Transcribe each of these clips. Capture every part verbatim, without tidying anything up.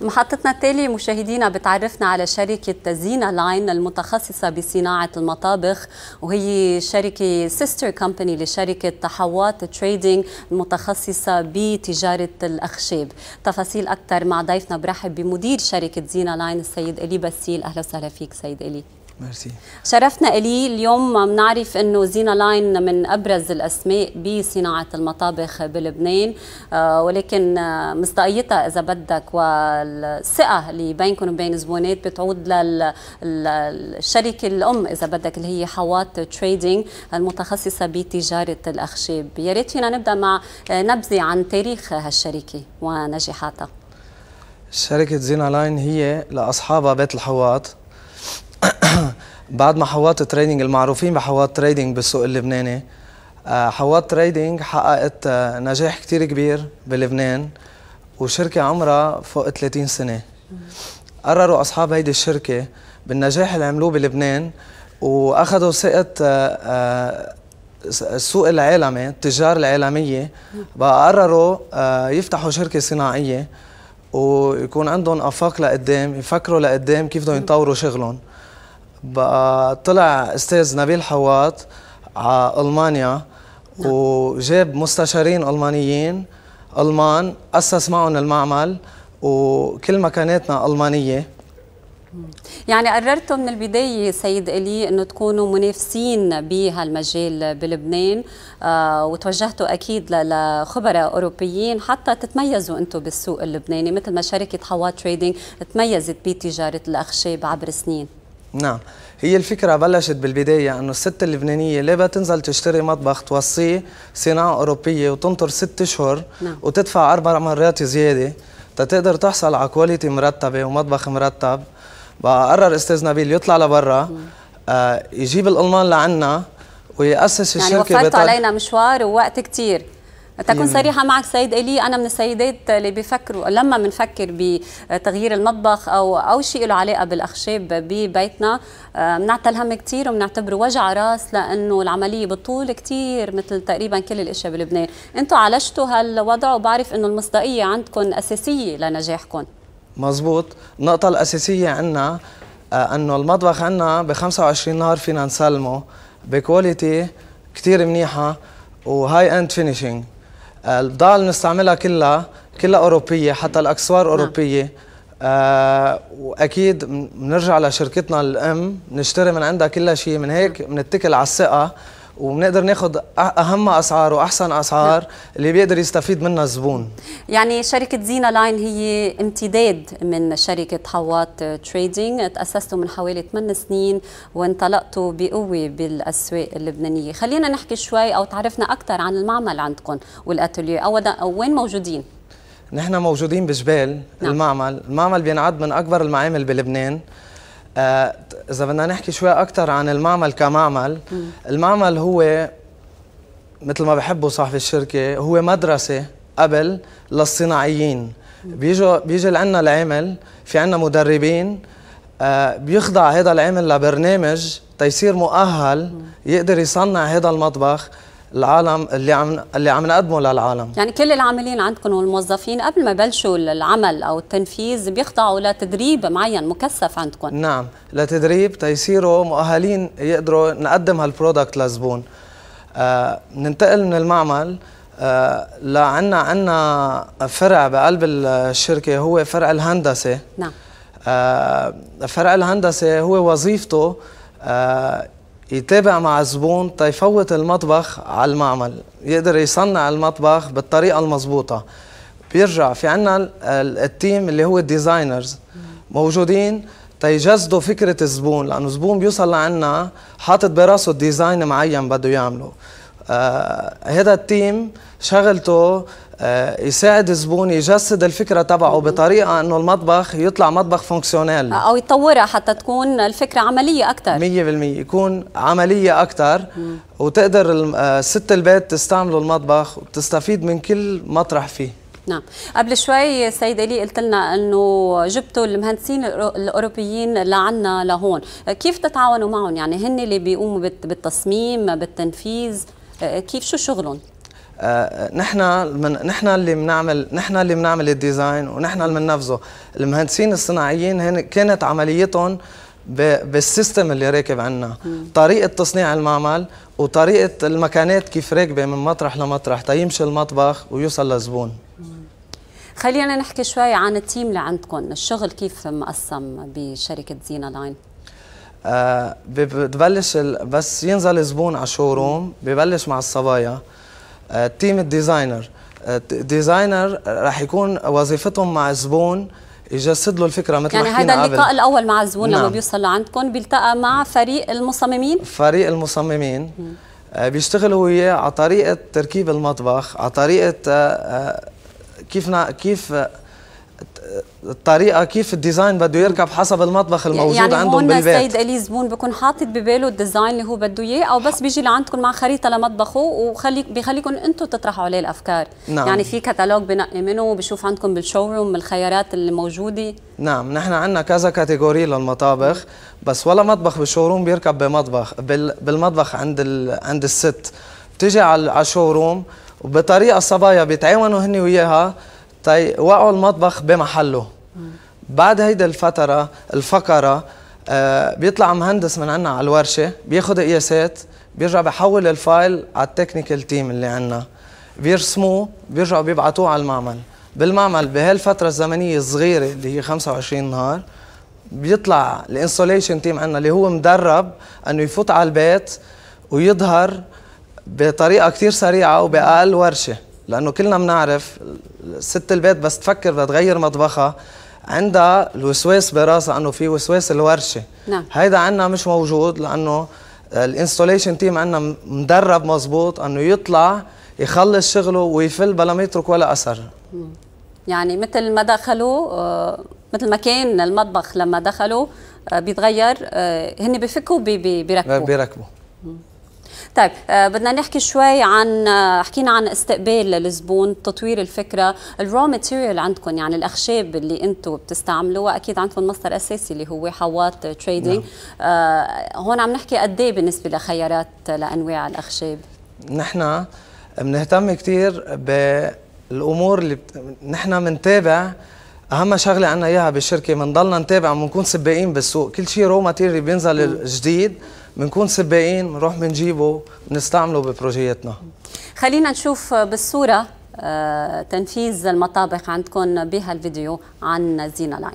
محطتنا التالي مشاهدينا بتعرفنا على شركة زينا لاين المتخصصة بصناعة المطابخ، وهي شركة سيستر كومباني لشركة حوات تريدينج المتخصصة بتجارة الأخشاب. تفاصيل أكثر مع ضيفنا، برحب بمدير شركة زينا لاين السيد إلي باسيل. أهلا وسهلا فيك سيد إلي. مرسي. شرفنا إلي. اليوم بنعرف أنه زينا لاين من أبرز الأسماء بصناعة المطابخ بلبنان، ولكن مصداقيتها إذا بدك والثقة اللي بينكم وبين زبونات بتعود للشركة الأم إذا بدك اللي هي حوات تريدينج المتخصصة بتجارة الأخشاب. يا ريت فينا نبدأ مع نبذة عن تاريخ هالشركة ونجاحاتها. شركة زينا لاين هي لأصحابها بيت الحواط. بعد ما حوات تريدينج المعروفين بحوات تريدينج بالسوق اللبناني، حوات تريدينج حققت نجاح كتير كبير بلبنان، وشركة عمرها فوق ثلاثين سنة. قرروا أصحاب هيدي الشركة بالنجاح اللي عملوه بلبنان وأخذوا ثقة السوق العالمي، التجار العالمية، بقى قرروا يفتحوا شركة صناعية ويكون عندهم آفاق لقدام، يفكروا لقدام كيف بدهم يطوروا شغلهم. بقى طلع استاذ نبيل حواط على المانيا، نعم. وجاب مستشارين المانيين المان، اسس معهم المعمل وكل مكاناتنا المانيه. يعني قررتوا من البدايه سيد إلي انه تكونوا منافسين بهالمجال بلبنان، آه وتوجهتوا اكيد لخبراء اوروبيين حتى تتميزوا انتم بالسوق اللبناني، مثل ما شركه حوات تريدينج تميزت بتجاره الاخشاب عبر سنين. نعم، هي الفكرة بلشت بالبداية أنه الست اللبنانية ليه بدها تنزل تشتري مطبخ توصيه صناعة أوروبية وتنطر ست أشهر، نعم. وتدفع أربع مرات زيادة تتقدر تحصل على كواليتي مرتبة ومطبخ مرتب. بقى قرر أستاذ نبيل يطلع لبرا، آه يجيب الألمان لعنا ويأسس يعني الشركة. يعني وفرت علينا مشوار ووقت كتير. تكون صريحة معك سيد إلي، أنا من السيدات اللي بيفكروا لما بنفكر بتغيير المطبخ أو أو شيء له علاقة بالأخشاب ببيتنا بنعطي الهم كثير وبنعتبره وجع راس، لأنه العملية بتطول كثير مثل تقريبا كل الأشياء بلبنان. أنتم عالجتوا هالوضع وبعرف أنه المصداقية عندكم أساسية لنجاحكم. مزبوط، النقطة الأساسية عندنا أنه المطبخ عندنا ب خمسة وعشرين نهار فينا نسلمه بكواليتي كثير منيحة وهاي أند فينيشينج. البضاعة اللي بنستعملها كلها كلها أوروبية، حتى الأكسوار أوروبية. آه وأكيد بنرجع لشركتنا الأم نشتري من عندها كل شيء، من هيك بنتكل على الثقة وبنقدر ناخذ اهم اسعار واحسن اسعار اللي بيقدر يستفيد منها الزبون. يعني شركه زينا لاين هي امتداد من شركه حوات تريدينج، تاسستوا من حوالي ثمان سنين وانطلقتوا بقوه بالاسواق اللبنانيه. خلينا نحكي شوي او تعرفنا اكثر عن المعمل عندكم والاتيليه، وين موجودين؟ نحن موجودين بجبال، نعم. المعمل، المعمل بينعد من اكبر المعامل بلبنان. آه، إذا بدنا نحكي شوي أكثر عن المعمل كمعمل، م. المعمل هو مثل ما بحبوا صاحب الشركة، هو مدرسة قبل للصناعيين. بيجوا بيجي لعنا العامل، في عنا مدربين، آه، بيخضع هذا العامل لبرنامج تيصير مؤهل يقدر يصنع هذا المطبخ العالم اللي عم اللي عم نقدمه للعالم. يعني كل العاملين عندكم والموظفين قبل ما يبلشوا العمل او التنفيذ بيخضعوا لتدريب معين مكثف عندكم. نعم، لتدريب تيصيروا مؤهلين يقدروا نقدم هالبرودكت للزبون. آه، ننتقل من المعمل آه لعنا عنا فرع بقلب الشركه هو فرع الهندسه. نعم. آه، فرع الهندسه هو وظيفته آه يتابع مع الزبون تيفوت المطبخ على المعمل، يقدر يصنع المطبخ بالطريقة المضبوطة. بيرجع في عنا التيم اللي هو الديزاينرز موجودين تيجسدوا فكرة الزبون، لأنه الزبون بيوصل لعنا حاطط براسه الديزاين معين بده يعمله. آه، هذا التيم شغلته آه يساعد الزبون يجسد الفكرة تبعه بطريقة أنه المطبخ يطلع مطبخ فونكسيونال أو يطورها حتى تكون الفكرة عملية أكثر. مية بالمية يكون عملية أكثر، وتقدر آه ست البيت تستعملوا المطبخ وتستفيد من كل مطرح فيه. نعم، قبل شوي سيد إلي قلت لنا أنه جبتوا المهندسين الأوروبيين لعنا لهون، كيف تتعاونوا معهم؟ يعني هن اللي بيقوموا بالتصميم بالتنفيذ، كيف شو شغلهم؟ نحن من نحن اللي بنعمل نحن اللي بنعمل الديزاين ونحن اللي بننفذه. المهندسين الصناعيين هن كانت عمليتهم بالسيستم اللي راكب عنا، طريقة تصنيع المعمل وطريقة المكانات كيف راكبة من مطرح لمطرح تيمشي المطبخ ويوصل للزبون. خلينا نحكي شوي عن التيم اللي عندكم، الشغل كيف مقسم بشركة زينة لاين؟ آه ببلش بس ينزل زبون على الشوروم ببلش مع الصبايا. آه تيم الديزاينر، آه ديزاينر رح يكون وظيفتهم مع الزبون يجسد له الفكره مثل يعني ما حكينا قبل. يعني هذا اللقاء الاول مع الزبون نعم. لما بيوصل لعندكم بيلتقى مع فريق المصممين فريق المصممين آه بيشتغلوا وياه على طريقه تركيب المطبخ، على طريقه آه كيف نا... كيف الطريقه كيف الديزاين بده يركب حسب المطبخ الموجود يعني عندهم بالبيت. يعني هون السيد الي زبون بكون حاطط بباله الديزاين اللي هو بده اياه او بس بيجي لعندكم مع خريطه لمطبخه وخليك بخليكم انتم تطرحوا عليه الافكار نعم. يعني في كتالوج بنقي منه وبشوف عندكم بالشوروم الخيارات اللي موجوده نعم. نحن عندنا كذا كاتيجوري للمطابخ بس ولا مطبخ بالشوروم بيركب بمطبخ بال... بالمطبخ عند ال... عند الست بتيجي على الشوروم وبطريقه الصبايا بيتعاونوا هن وياها طيب وقعوا المطبخ بمحله. بعد هيدي الفترة الفقرة آه بيطلع مهندس من عنا على الورشة بياخد قياسات بيرجع بيحول الفايل على التكنيكال تيم اللي عنا بيرسموه بيرجعوا بيبعتوه على المعمل. بالمعمل بهالفترة الزمنية الصغيرة اللي هي خمسة وعشرين نهار بيطلع الانسوليشن تيم عنا اللي هو مدرب انه يفوت على البيت ويظهر بطريقة كتير سريعة وبأقل ورشة لأنه كلنا بنعرف ست البيت بس تفكر بدها تغير مطبخها عندها الوسواس براسها أنه في وسواس الورشة نعم. هيدا عنا مش موجود لأنه الانستوليشن تيم عنا مدرب مظبوط أنه يطلع يخلص شغله ويفل بلا ما يترك ولا أثر. يعني مثل ما دخلوا مثل ما كان المطبخ لما دخلوا بيتغير هن بفكوا بيركبوا بيركبوا. طيب آه بدنا نحكي شوي عن آه حكينا عن استقبال الزبون، تطوير الفكره، الرو ماتيريال عندكم يعني الاخشاب اللي انتم بتستعملوها اكيد عندكم مصدر اساسي اللي هو حواط تريدينج. آه هون عم نحكي قد ايه بالنسبه لخيارات لانواع الاخشاب؟ نحن بنهتم كثير بالامور اللي بت... نحن بنتابع اهم شغله عندنا اياها بالشركه بنضلنا نتابع وبنكون سباقين بالسوق، كل شيء رو ماتيريال بينزل جديد بنكون سباقين بنروح بنجيبه بنستعمله ببروجياتنا. خلينا نشوف بالصوره تنفيذ المطابخ عندكم بهالفيديو عن زينة لاين.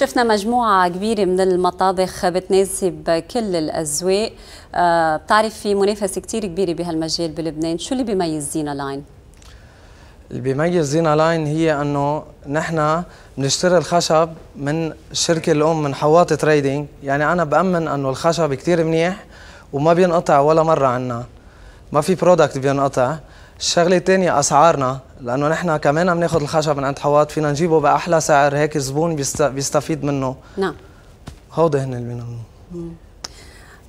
شفنا مجموعة كبيرة من المطابخ بتناسب كل الأذواق. بتعرف في منافسة كتير كبيرة بهالمجال بلبنان، شو اللي بيميز زينة لاين؟ اللي بيميز زينا لاين هي انه نحن بنشتري الخشب من الشركه الام من حواط تريدينج، يعني انا بامن انه الخشب كثير منيح وما بينقطع ولا مره عنا، ما في برودكت بينقطع. الشغله الثانيه اسعارنا، لانه نحن كمان بناخذ الخشب من عند حواط، فينا نجيبه باحلى سعر، هيك الزبون بيستفيد منه. نعم هودي هن اللي بنعملهم.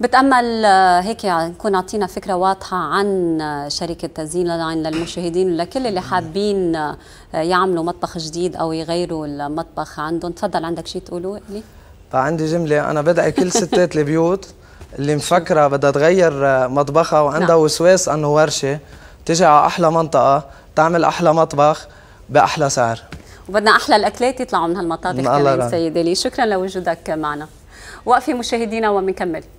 بتأمل هيك نكون عطينا فكرة واضحة عن شركة زينا لاين للمشاهدين ولكل اللي حابين يعملوا مطبخ جديد أو يغيروا المطبخ عندهم. تفضل، عندك شيء تقولوه إلي؟ عندي جملة، أنا بدعي كل ستات البيوت اللي مفكرة بدها تغير مطبخها وعندها نعم. وسواس أنه ورشة، تجي على أحلى منطقة تعمل أحلى مطبخ بأحلى سعر، وبدنا أحلى الأكلات يطلعوا من هالمطابخ كمان. سيدي لي شكرا لوجودك معنا. وقفي مشاهدينا ومنكمل.